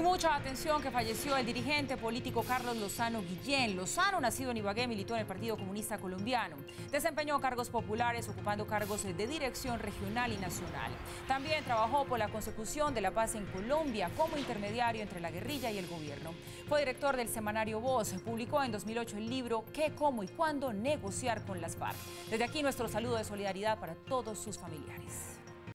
Y mucha atención que falleció el dirigente político Carlos Lozano Guillén. Lozano, nacido en Ibagué, militó en el Partido Comunista Colombiano. Desempeñó cargos populares, ocupando cargos de dirección regional y nacional. También trabajó por la consecución de la paz en Colombia como intermediario entre la guerrilla y el gobierno. Fue director del semanario Voz. Publicó en 2008 el libro ¿Qué, cómo y cuándo negociar con las FARC? Desde aquí nuestro saludo de solidaridad para todos sus familiares.